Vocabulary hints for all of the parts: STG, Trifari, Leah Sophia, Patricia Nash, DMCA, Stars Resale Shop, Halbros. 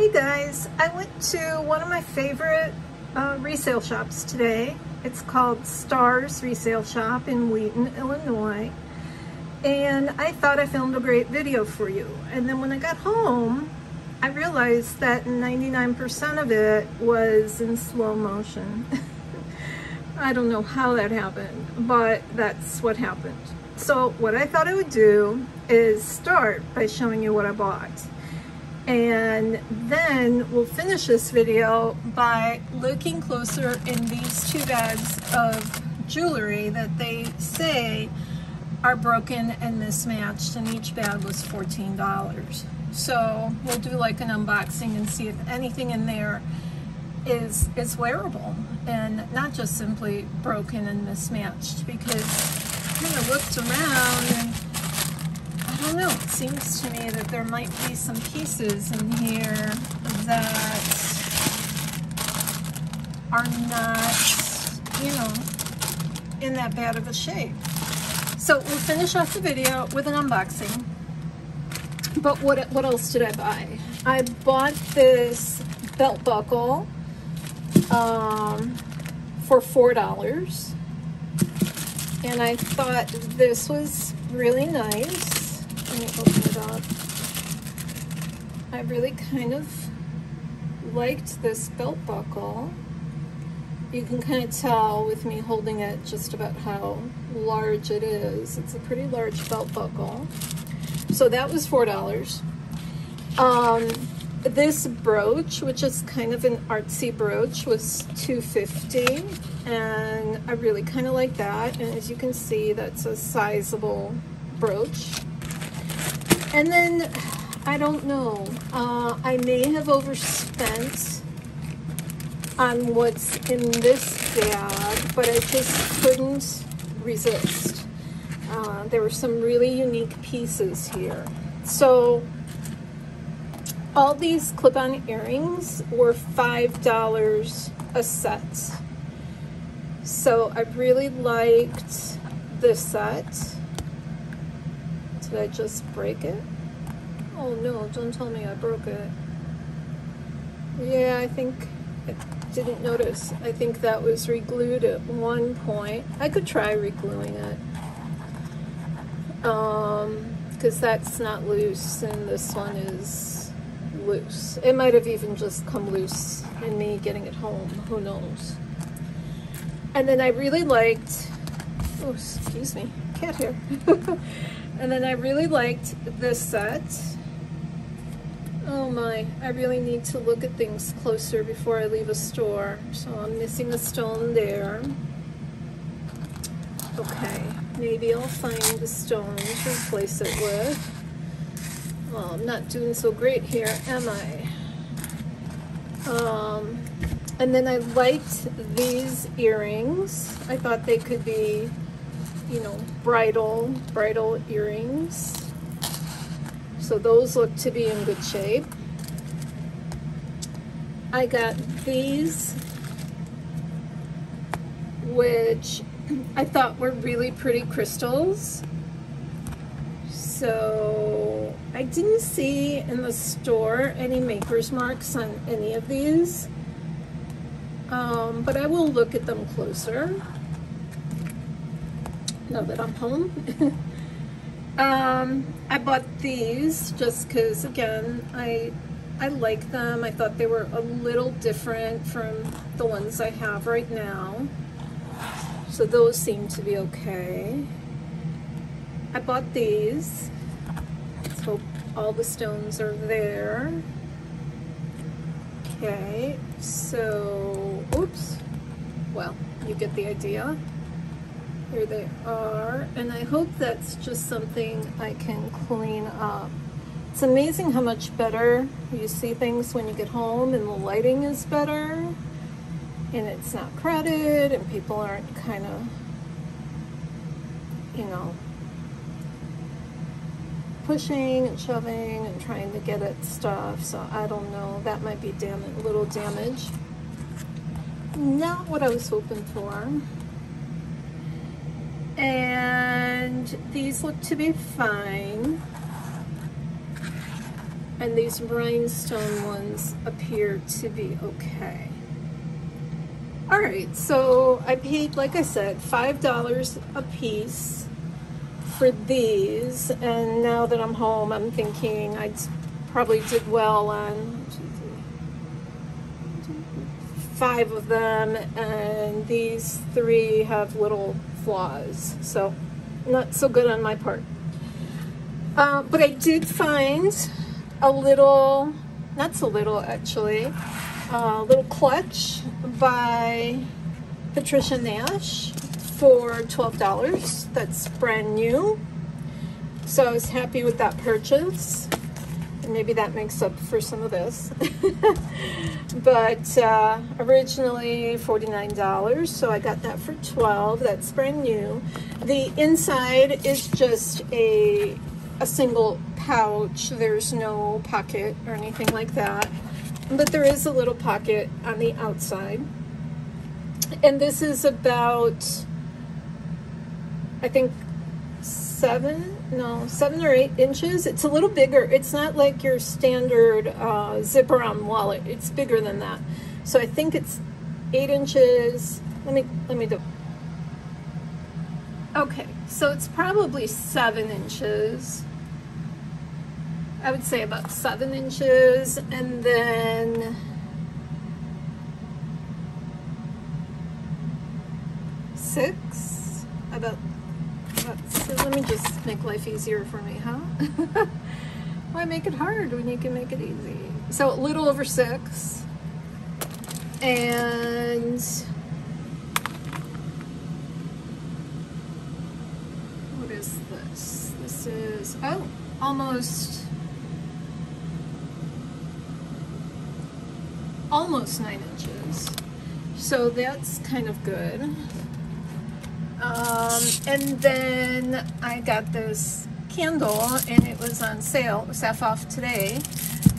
Hey guys, I went to one of my favorite resale shops today. It's called Stars Resale Shop in Wheaton, Illinois. And I thought I filmed a great video for you. And then when I got home, I realized that 99% of it was in slow motion. I don't know how that happened, but that's what happened. So what I thought I would do is start by showing you what I bought. And then we'll finish this video by looking closer in these two bags of jewelry that they say are broken and mismatched, and each bag was $14. So we'll do like an unboxing and see if anything in there is wearable and not just simply broken and mismatched, because I kind of looked around and I don't know, it seems to me that there might be some pieces in here that are not, you know, in that bad of a shape. So we'll finish off the video with an unboxing. But what else did I buy? I bought this belt buckle for $4. And I thought this was really nice. Let me open it up. I really kind of liked this belt buckle. You can kind of tell with me holding it just about how large it is. It's a pretty large belt buckle. So that was $4. This brooch, which is kind of an artsy brooch, was $2.50, and I really kind of like that. And as you can see, that's a sizable brooch. And then, I don't know, I may have overspent on what's in this bag, but I just couldn't resist. There were some really unique pieces here. So, all these clip-on earrings were $5 a set. So, I really liked this set. Did I just break it? Oh no, don't tell me I broke it. Yeah, I think I didn't notice. I think that was re-glued at one point. I could try re-gluing it. Because that's not loose and this one is loose. It might have even just come loose in me getting it home, who knows. And then I really liked, oh, excuse me, cat hair. And then I really liked this set. Oh my, I really need to look at things closer before I leave a store. So I'm missing a stone there. Okay, maybe I'll find the stone to replace it with. Well, I'm not doing so great here, am I? And then I liked these earrings. I thought they could be, you know, bridal earrings. So those look to be in good shape. I got these, which I thought were really pretty crystals. So I didn't see in the store any maker's marks on any of these, but I will look at them closer now that I'm home. I bought these just because, again, I like them. I thought they were a little different from the ones I have right now. So those seem to be okay. I bought these. Let's hope all the stones are there. Okay, so, oops. Well, you get the idea. Here they are, and I hope that's just something I can clean up. It's amazing how much better you see things when you get home and the lighting is better and it's not crowded and people aren't kind of, you know, pushing and shoving and trying to get at stuff. So I don't know, that might be a little damage. Not what I was hoping for. And these look to be fine. And these rhinestone ones appear to be okay. All right, so I paid, like I said, $5 a piece for these. And now that I'm home, I'm thinking I probably did well on 5 of them. And these 3 have little flaws. So not so good on my part. But I did find a little, not so little actually, a little clutch by Patricia Nash for $12. That's brand new. So I was happy with that purchase. And maybe that makes up for some of this. But originally $49, so I got that for $12. That's brand new. The inside is just a single pouch. There's no pocket or anything like that, but there is a little pocket on the outside. And this is about, I think, 7 or 8 inches. It's a little bigger. It's not like your standard zipper on wallet. It's bigger than that. So I think it's 8 inches. Let me do. Okay, so it's probably 7 inches. I would say about 7 inches, and then 6, about 6. Let me just make life easier for me, huh? Why make it hard when you can make it easy? So a little over 6, and what is this? This is, oh, almost 9 inches, so that's kind of good. And then I got this candle, and it was on sale. It was half off today.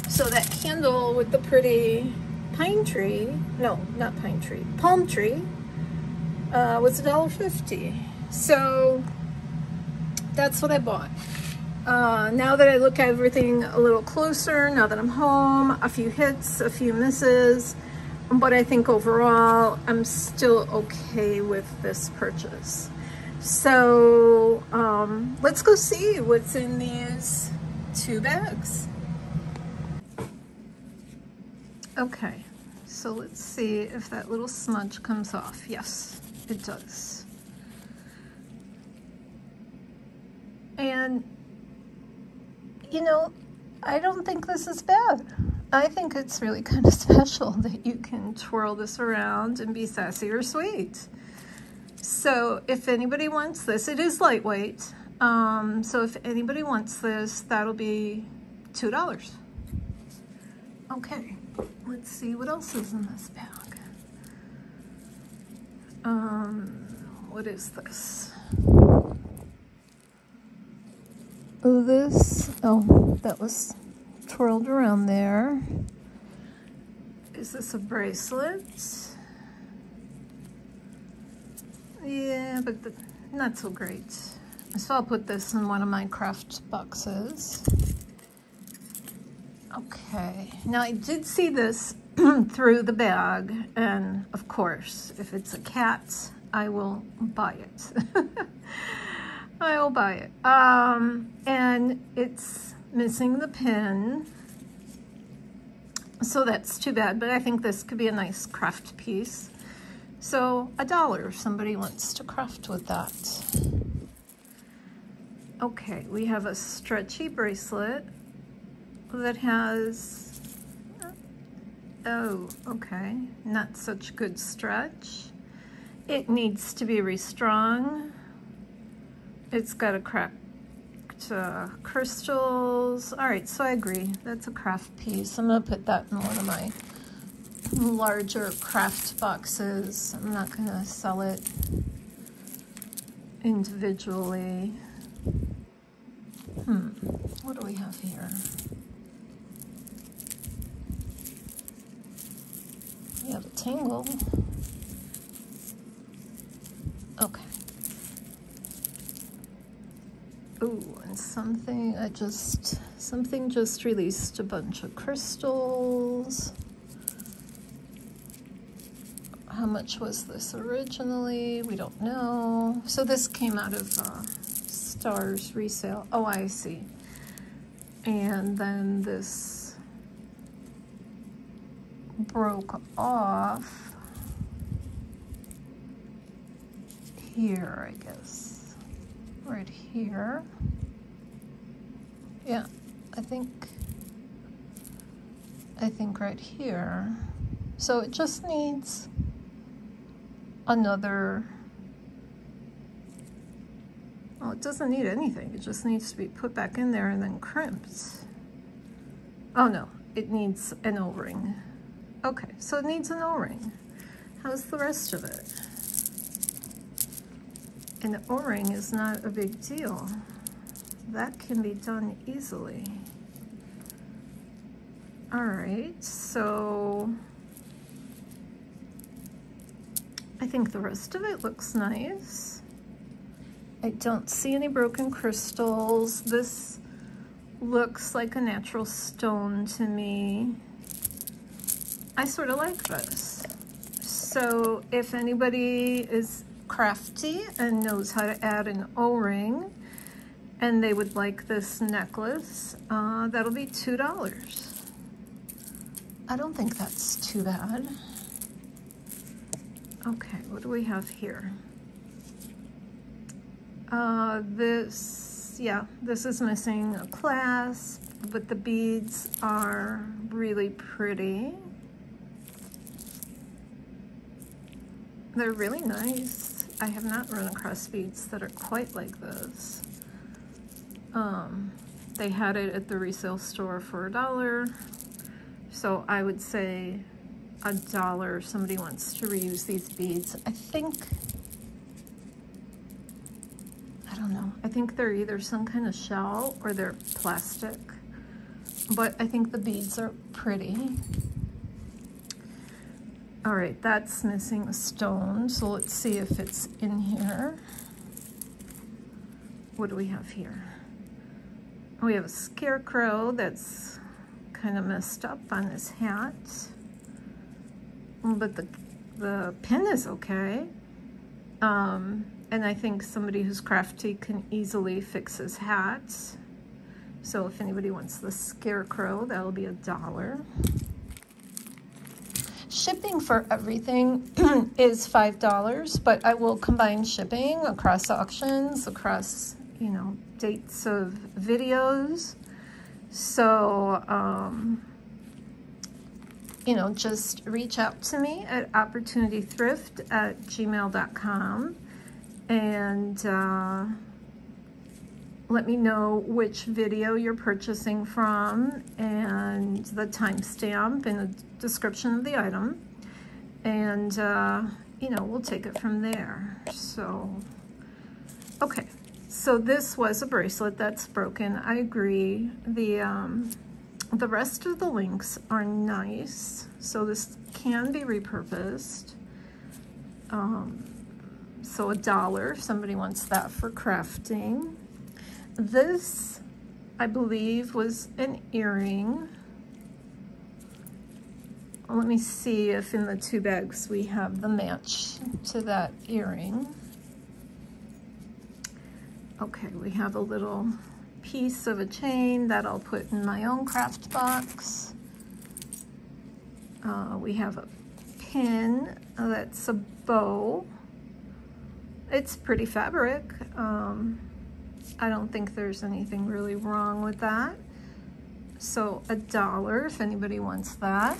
So that candle with the pretty pine tree, no, not pine tree, palm tree, was $1.50. So that's what I bought. Now that I look at everything a little closer, now that I'm home, a few hits, a few misses, but I think overall I'm still okay with this purchase. So let's go see what's in these 2 bags. Okay, so let's see if that little smudge comes off. Yes, it does. And you know, I don't think this is bad. I think it's really kind of special that you can twirl this around and be sassy or sweet. So if anybody wants this, it is lightweight. So if anybody wants this, that'll be $2. Okay, let's see what else is in this bag. What is this? This, oh, that was twirled around there. Is this a bracelet? Yeah, but not so great. So I'll put this in one of my craft boxes. Okay, now I did see this through the bag, and of course, if it's a cat, I will buy it. I'll buy it. And it's missing the pin, so that's too bad, but I think this could be a nice craft piece. So $1 if somebody wants to craft with that. Okay, we have a stretchy bracelet that has, oh, okay, not such good stretch. It needs to be restrung. It's got a cracked crystals. All right, so I agree. That's a craft piece. I'm going to put that in one of my larger craft boxes. I'm not going to sell it individually. What do we have here? We have a tangle. Okay. Ooh, and something, I just Something just released a bunch of crystals. How much was this originally? We don't know. So this came out of Stars Resale. Oh, I see. And then this broke off here, I guess. Right here. Yeah, I think right here. So it just needs another, well, it doesn't need anything. It just needs to be put back in there and then crimped. Oh no, it needs an O-ring. Okay, so it needs an O-ring. How's the rest of it? An O-ring is not a big deal. That can be done easily. All right, so I think the rest of it looks nice. I don't see any broken crystals. This looks like a natural stone to me. I sort of like this. So if anybody is crafty and knows how to add an O-ring, and they would like this necklace, that'll be $2. I don't think that's too bad. Okay, what do we have here? This is missing a clasp, but the beads are really pretty. They're really nice. I have not run across beads that are quite like this. They had it at the resale store for $1, so I would say $1 if somebody wants to reuse these beads. I think they're either some kind of shell or they're plastic, but I think the beads are pretty. All right, that's missing a stone, so let's see if it's in here. What do we have here? We have a scarecrow that's kind of messed up on his hat, but the pin is okay. And I think somebody who's crafty can easily fix his hat. So if anybody wants the scarecrow, that'll be $1. Shipping for everything is $5, but I will combine shipping across auctions, across, you know, dates of videos. So, you know, just reach out to me at opportunitythrift@gmail.com and let me know which video you're purchasing from and the timestamp and the description of the item. And, you know, we'll take it from there. So, okay. So this was a bracelet that's broken. I agree. The rest of the links are nice. So this can be repurposed. So $1, if somebody wants that for crafting. This, I believe, was an earring. Let me see if in the two bags we have the match to that earring. Okay, we have a little piece of a chain that I'll put in my own craft box. We have a pin that's a bow. It's pretty fabric. I don't think there's anything really wrong with that. So $1 if anybody wants that.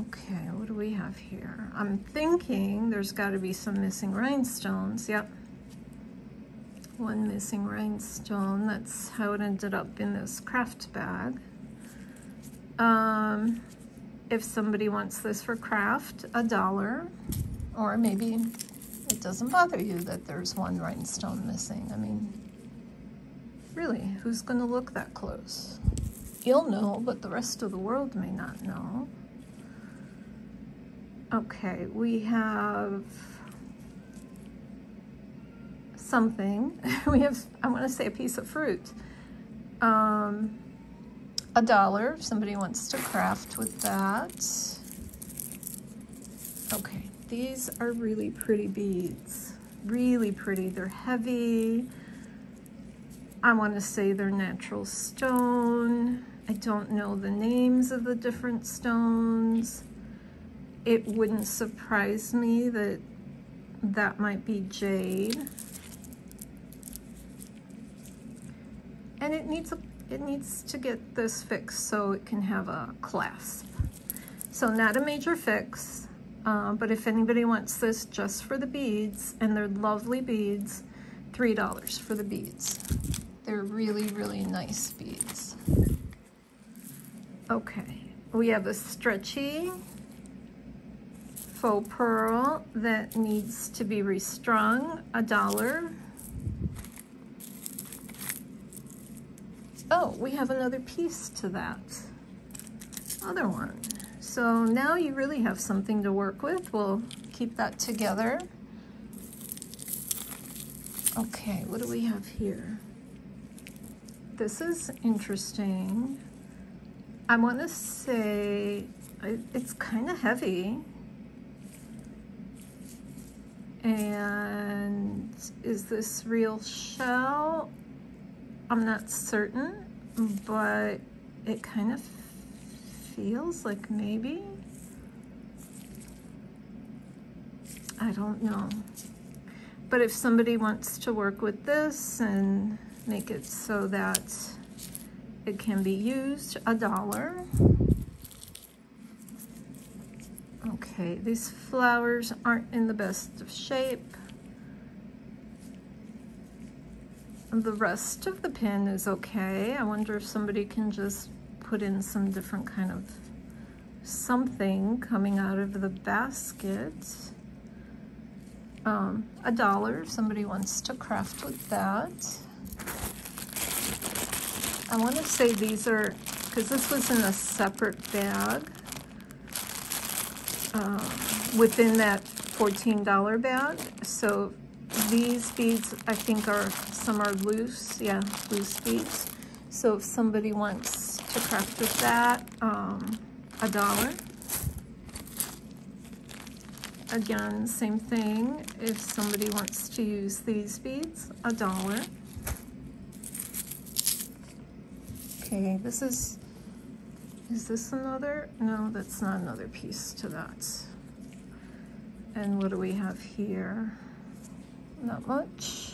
Okay, what do we have here? I'm thinking there's got to be some missing rhinestones. Yep, one missing rhinestone. That's how it ended up in this craft bag. If somebody wants this for craft, $1, or maybe it doesn't bother you that there's one rhinestone missing. I mean, really, who's going to look that close? You'll know, but the rest of the world may not know. Okay, we have something. We have, I want to say, a piece of fruit. A dollar, if somebody wants to craft with that. Okay, these are really pretty beads. Really pretty. They're heavy. I want to say they're natural stone. I don't know the names of the different stones. It wouldn't surprise me that that might be jade. And it needs to get this fixed so it can have a clasp. So not a major fix, but if anybody wants this just for the beads, and they're lovely beads, $3 for the beads. They're really, really nice beads. Okay, we have a stretchy faux pearl that needs to be restrung, $1. Oh, we have another piece to that other one. So now you really have something to work with. We'll keep that together. Okay, what do we have here? This is interesting. I want to say it's kind of heavy, and is this real shell? I'm not certain, but it kind of feels like maybe. I don't know. But if somebody wants to work with this and make it so that it can be used, $1. Okay, these flowers aren't in the best of shape. The rest of the pin is okay. I wonder if somebody can just put in some different kind of something coming out of the basket. $1 if somebody wants to craft with that. I want to say these are, because this was in a separate bag, within that $14 bag. So these beads, I think, are, some are loose, yeah, loose beads. So if somebody wants to craft with that, $1. Again, same thing. If somebody wants to use these beads, $1. Okay, this is this another? No, that's not another piece to that. And what do we have here? Not much.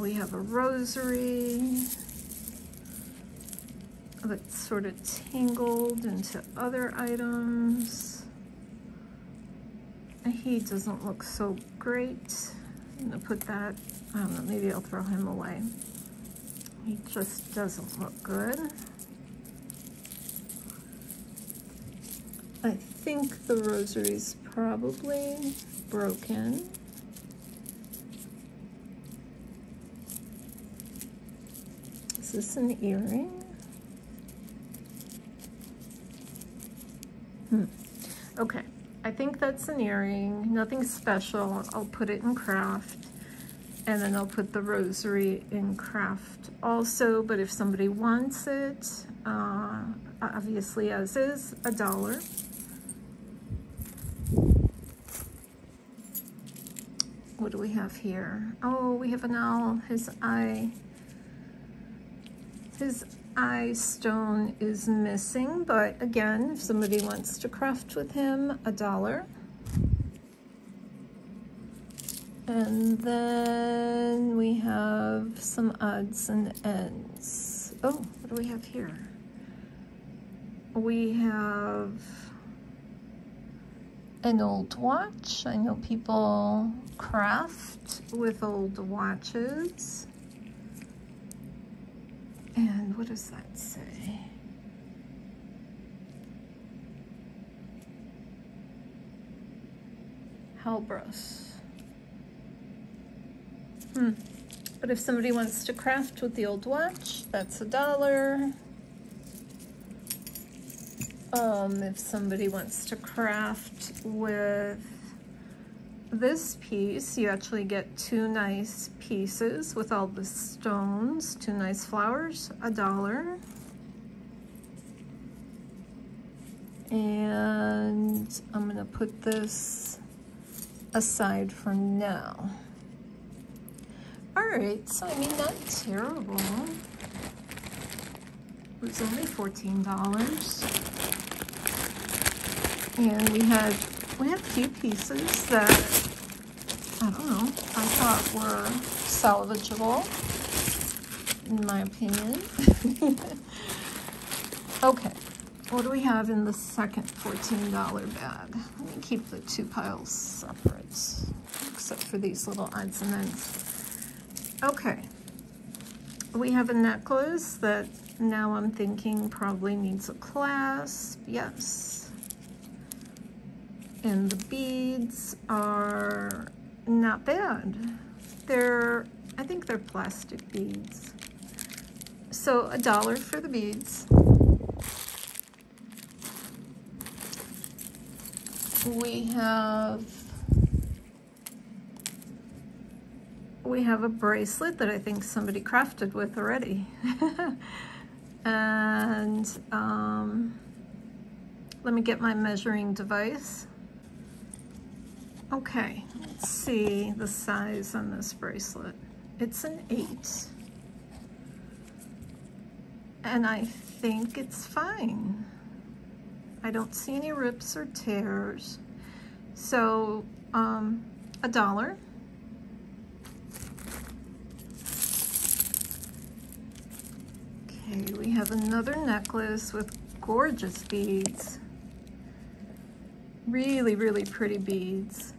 We have a rosary that's sort of tangled into other items. He doesn't look so great. I'm gonna put that, I don't know, maybe I'll throw him away. He just doesn't look good. I think the rosary's probably broken. Is this an earring? Okay, I think that's an earring. Nothing special. I'll put it in craft, and then I'll put the rosary in craft also. But if somebody wants it, obviously as is, $1. What do we have here? Oh, we have an owl. His eye stone is missing, but again, if somebody wants to craft with him, $1. And then we have some odds and ends. Oh, what do we have here? We have an old watch. I know people craft with old watches. And what does that say? Halbros. But if somebody wants to craft with the old watch, that's $1. If somebody wants to craft with this piece, you actually get two nice pieces with all the stones, two nice flowers, $1. And I'm going to put this aside for now. Alright, so I mean, not terrible. It was only $14. And we had a few pieces that, I don't know, I thought were salvageable, in my opinion. Okay. What do we have in the second $14 bag? Let me keep the two piles separate, except for these little odds and ends. Okay, we have a necklace that now I'm thinking probably needs a clasp, yes. And the beads are not bad. They're, I think they're plastic beads. So $1 for the beads. We have a bracelet that I think somebody crafted with already. And let me get my measuring device. Okay, let's see the size on this bracelet. It's an 8. And I think it's fine. I don't see any rips or tears. So, $1. Okay, we have another necklace with gorgeous beads. Really, really pretty beads.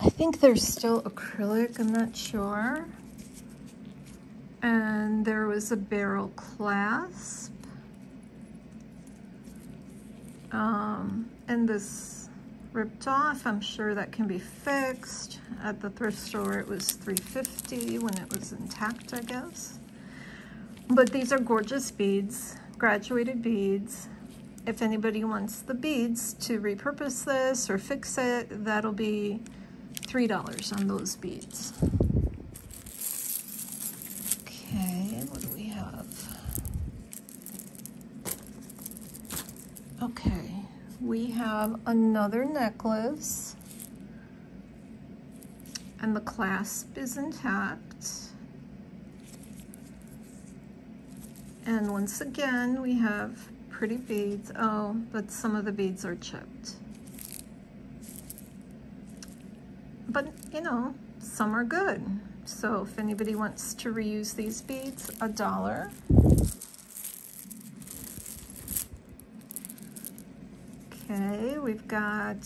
I think they're still acrylic, I'm not sure. And there was a barrel clasp, and this ripped off. I'm sure that can be fixed. At the thrift store it was $3.50 when it was intact, I guess. But these are gorgeous beads, graduated beads. If anybody wants the beads to repurpose this or fix it, that'll be $3 on those beads. Okay, we have another necklace, and the clasp is intact. And once again, we have pretty beads. Oh, but some of the beads are chipped. But, you know, some are good. So if anybody wants to reuse these beads, $1. Okay, we've got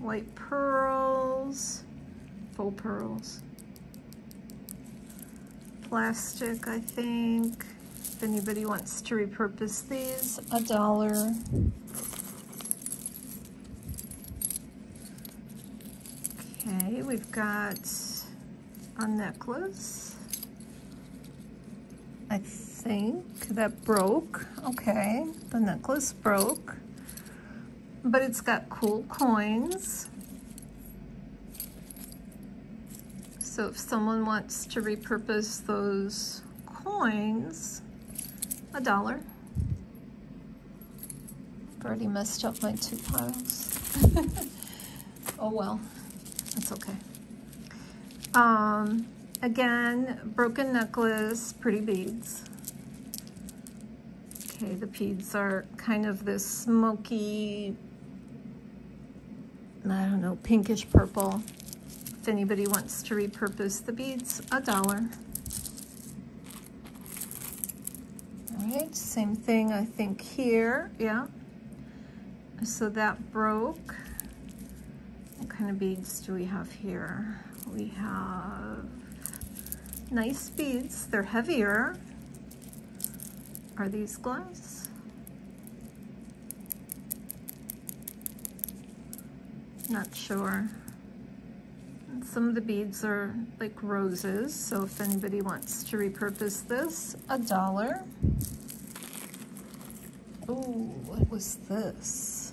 white pearls, faux pearls, plastic, I think. If anybody wants to repurpose these, $1. Okay, we've got a necklace, I think, that broke. Okay, the necklace broke. But it's got cool coins. So if someone wants to repurpose those coins, $1. I've already messed up my two piles. Oh well, that's okay. Again, broken necklace, pretty beads. Okay, the beads are kind of this smoky, I don't know, pinkish purple. If anybody wants to repurpose the beads, $1. All right, same thing I think here, yeah. So that broke. What kind of beads do we have here? We have nice beads, they're heavier. Are these glass? Not sure. And some of the beads are like roses, so if anybody wants to repurpose this, $1. Oh, what was this?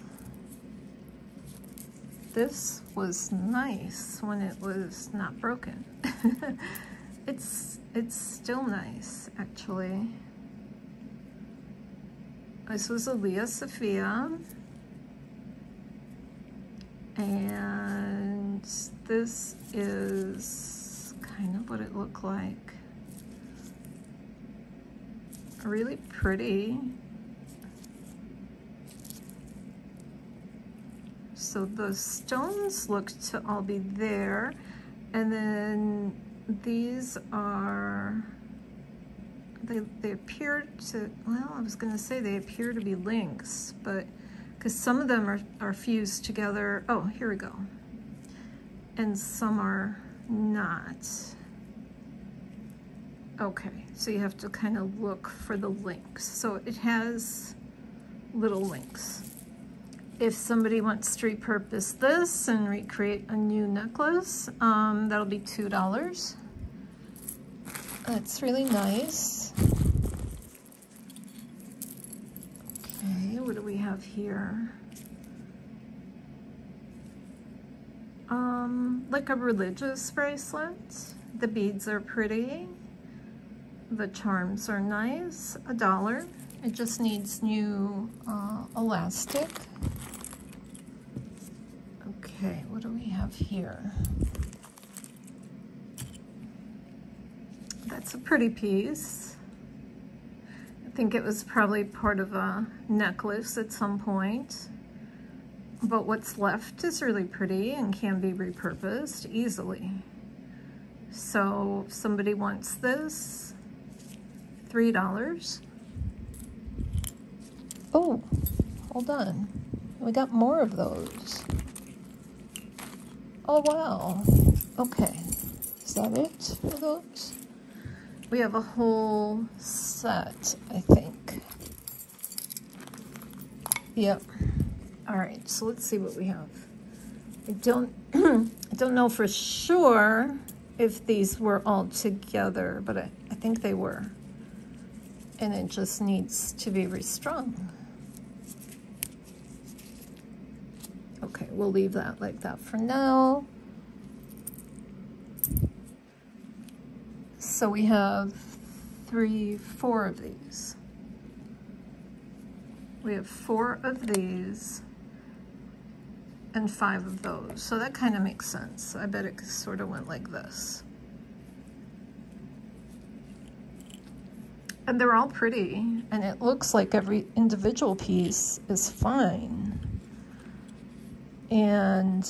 this was nice when it was not broken. It's still nice, actually. This was a Leah Sophia. And this is kind of what it looked like. Really pretty. So the stones look to all be there. And then these are, they appear to, well, I was gonna say they appear to be links, but because some of them are fused together. Oh, here we go. And some are not. Okay, so you have to kind of look for the links. So it has little links. If somebody wants to repurpose this and recreate a new necklace, that'll be $2. That's really nice. Okay, what do we have here? Like a religious bracelet. The beads are pretty. The charms are nice. $1. It just needs new elastic. Okay, what do we have here? That's a pretty piece. I think it was probably part of a necklace at some point. But what's left is really pretty and can be repurposed easily. So if somebody wants this, $3. Oh, hold on. We got more of those. Oh, wow. Okay. Is that it for those? We have a whole set, I think. Yep. All right. So let's see what we have. I don't know for sure if these were all together, but I think they were. And it just needs to be restrung. Okay, we'll leave that like that for now. So we have 4 of these. We have 4 of these and 5 of those. So that kind of makes sense. I bet it sort of went like this. And they're all pretty, and it looks like every individual piece is fine. And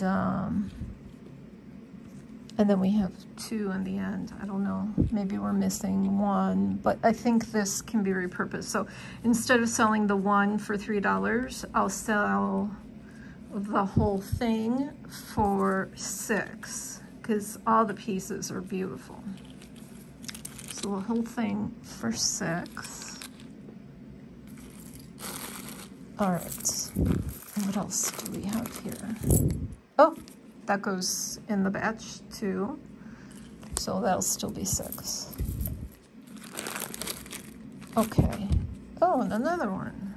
then we have 2 in the end. I don't know, maybe we're missing 1, but I think this can be repurposed. So instead of selling the 1 for $3, I'll sell the whole thing for $6 because all the pieces are beautiful. So the whole thing for $6. All right. What else do we have here? Oh, that goes in the batch too. So that'll still be $6. Okay. Oh, and another one.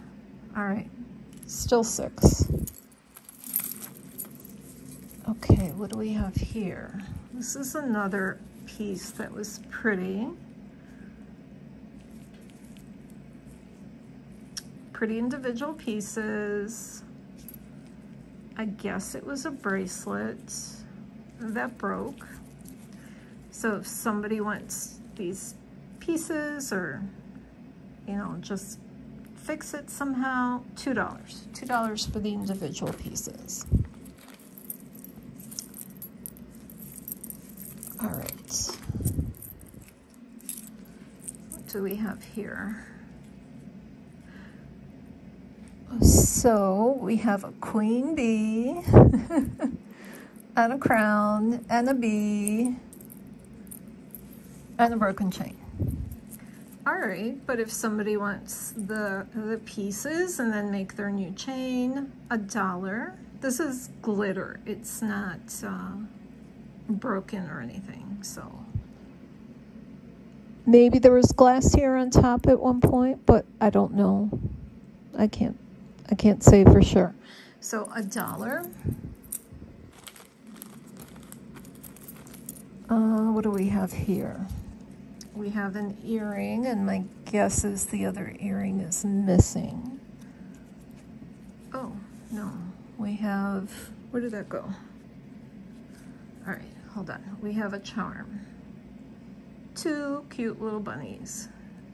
All right. Still $6. Okay, what do we have here? This is another piece that was pretty. Pretty individual pieces. I guess it was a bracelet that broke. So if somebody wants these pieces or, you know, just fix it somehow, $2. $2 for the individual pieces. All right. What do we have here? So we have a queen bee and a crown and a bee and a broken chain. All right, but if somebody wants the pieces and then make their new chain, $1. This is glitter. It's not broken or anything, so. Maybe there was glass here on top at one point, but I don't know. I can't say for sure. So $1. What do we have here? We have an earring, and my guess is the other earring is missing. Oh, no. We have... Where did that go? All right, hold on. We have a charm. Two cute little bunnies.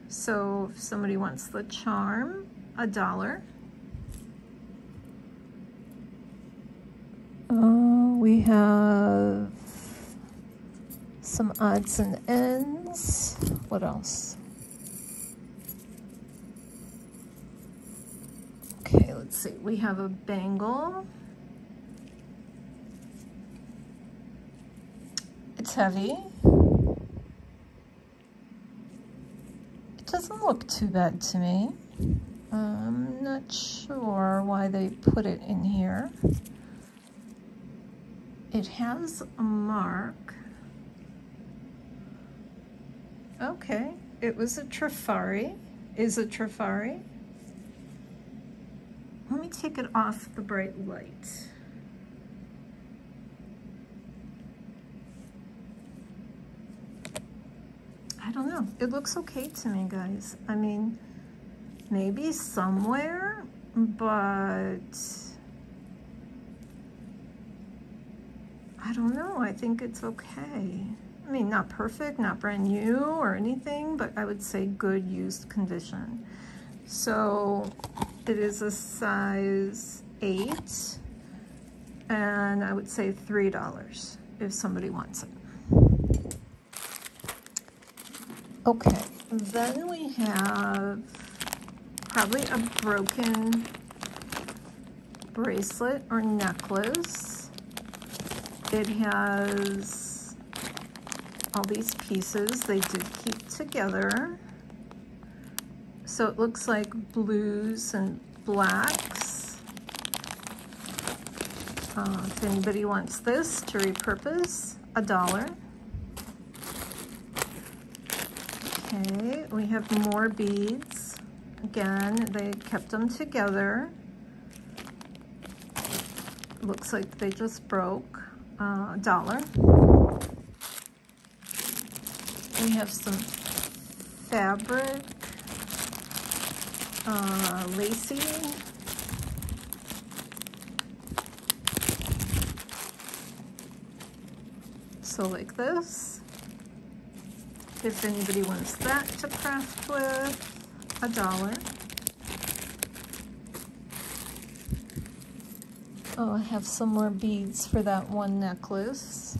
So if somebody wants the charm, $1. We have some odds and ends. What else? Okay, let's see. We have a bangle. It's heavy. It doesn't look too bad to me. I'm not sure why they put it in here. It has a mark. Okay, it was a Trifari. Is a Trifari. Let me take it off the bright light. I don't know. It looks okay to me, guys. I mean, maybe somewhere, but I don't know. I think it's okay. I mean, not perfect, not brand new or anything, but I would say good used condition. So it is a size 8, and I would say $3 if somebody wants it. Okay, then we have probably a broken bracelet or necklace. It has all these pieces. They did keep together. So it looks like blues and blacks. If anybody wants this to repurpose, $1. Okay, we have more beads. Again, they kept them together. Looks like they just broke. $1. We have some fabric, lacy. So like this. If anybody wants that to craft with, $1. Oh, I have some more beads for that one necklace.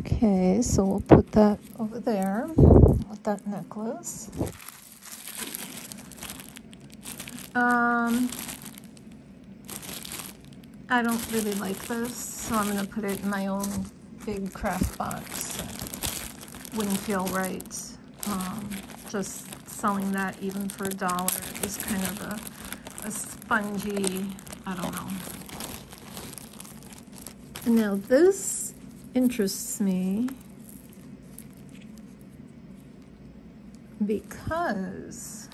Okay, so we'll put that over there with that necklace. I don't really like this, so I'm going to put it in my own big craft box. Wouldn't feel right. Just selling that even for $1 is kind of a spongy, I don't know. Now this interests me because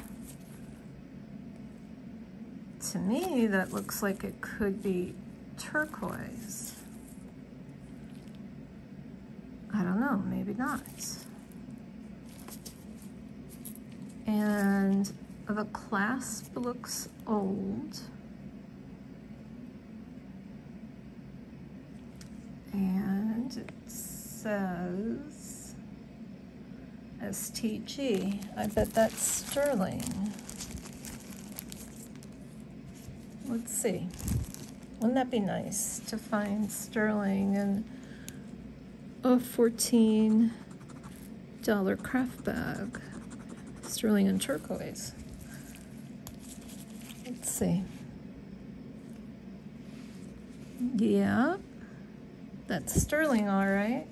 to me that looks like it could be turquoise. I don't know, maybe not. And the clasp looks old. And it says STG. I bet that's sterling. Let's see. Wouldn't that be nice to find sterling in a $14 craft bag? Sterling and turquoise. Let's see. Yeah. That's sterling, all right.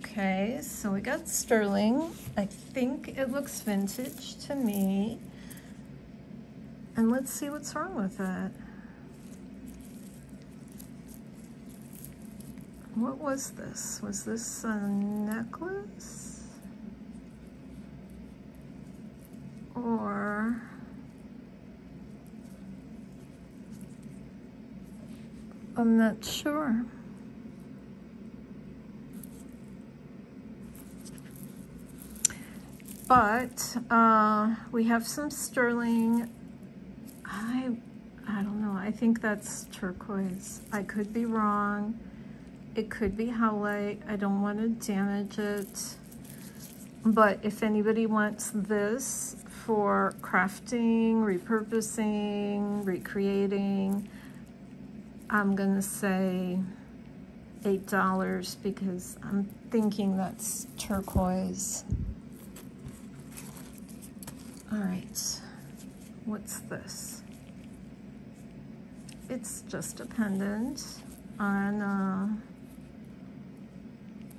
Okay, so we got sterling. I think it looks vintage to me. And let's see what's wrong with it. What was this? Was this a necklace? Or... I'm not sure. But we have some sterling. I don't know. I think that's turquoise. I could be wrong. It could be howlite. I don't want to damage it. But if anybody wants this for crafting, repurposing, recreating, I'm going to say $8 because I'm thinking that's turquoise. All right, what's this? It's just a pendant on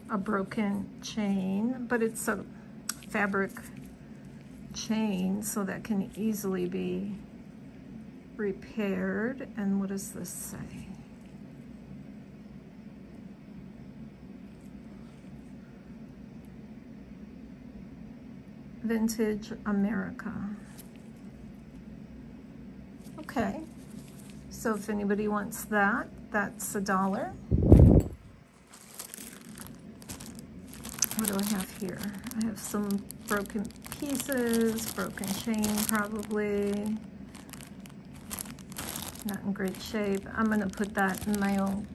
a broken chain, but it's a fabric chain, so that can easily be repaired. And what does this say? Vintage America. Okay, so if anybody wants that, that's $1. What do I have here? I have some broken pieces, broken chain probably. Not in great shape. I'm gonna put that in my own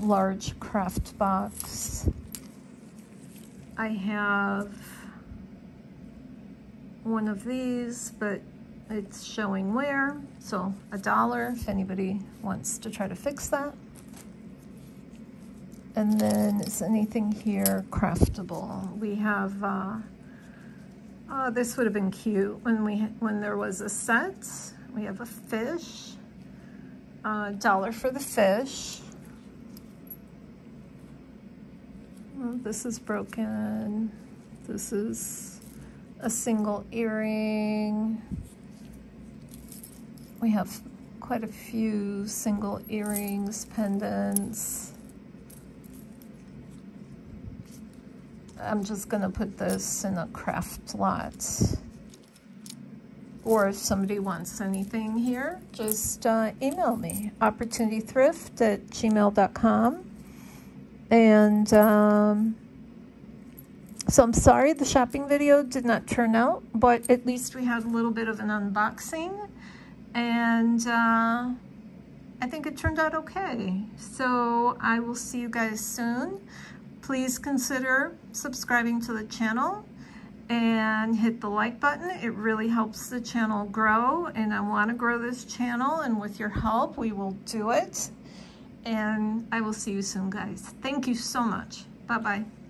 large craft box. I have one of these, but it's showing wear, so $1 if anybody wants to try to fix that. And then is anything here craftable? We have this would have been cute when there was a set. We have a fish, $1 for the fish. Well, this is broken. This is a single earring. We have quite a few single earrings, pendants. I'm just gonna put this in a craft lot. Or if somebody wants anything here, just email me, opportunitythrift@gmail.com. And so I'm sorry the shopping video did not turn out, but at least we had a little bit of an unboxing, and I think it turned out okay. So I will see you guys soon. Please consider subscribing to the channel and hit the like button. It really helps the channel grow, and I want to grow this channel, and with your help, we will do it. And I will see you soon, guys. Thank you so much. Bye-bye.